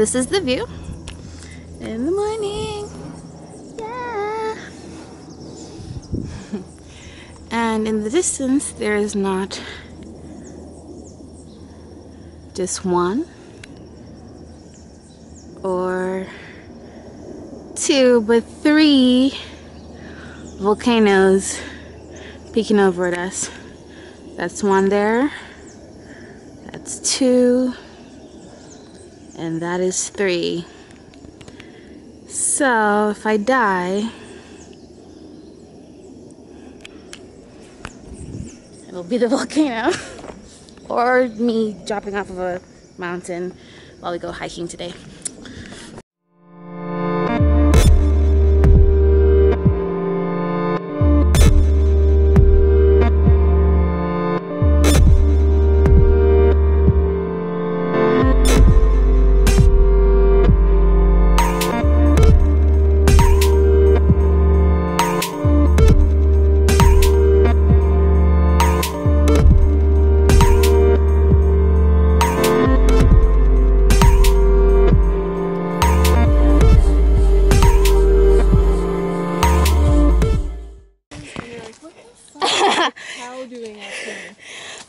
This is the view in the morning. Yeah. And in the distance there is not just one or two but three volcanoes peeking over at us. That's one there, that's two, and that is three. So if I die, it'll be the volcano or me dropping off of a mountain while we go hiking today.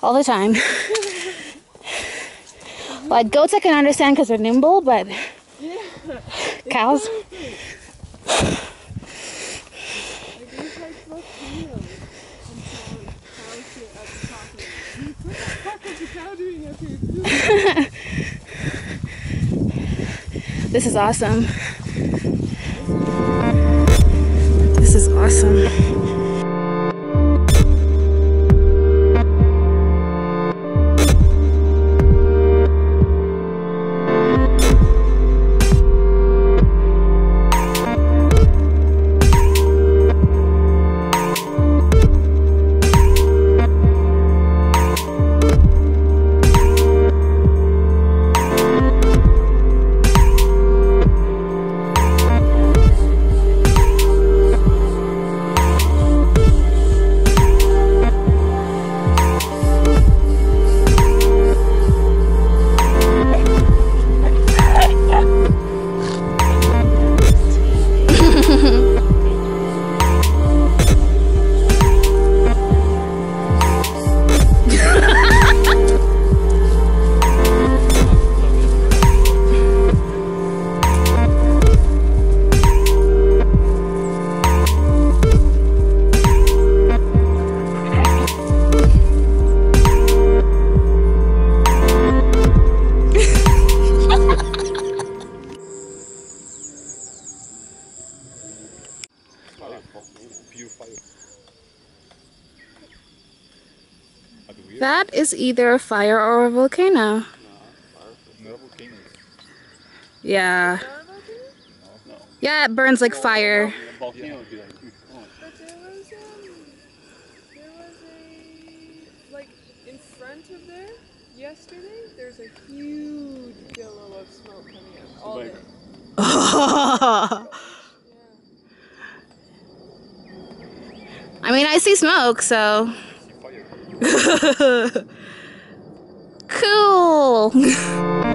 All the time. Like goats I can understand because they're nimble, but yeah. Cows. This is awesome. This is awesome. That is either a fire or a volcano. No, volcanoes. Yeah. No. Yeah, it burns like fire. Volcano. Yeah. But there was a like in front of there yesterday. There's a huge billow of smoke coming out all day. Yeah. I mean, I see smoke, so. Cool!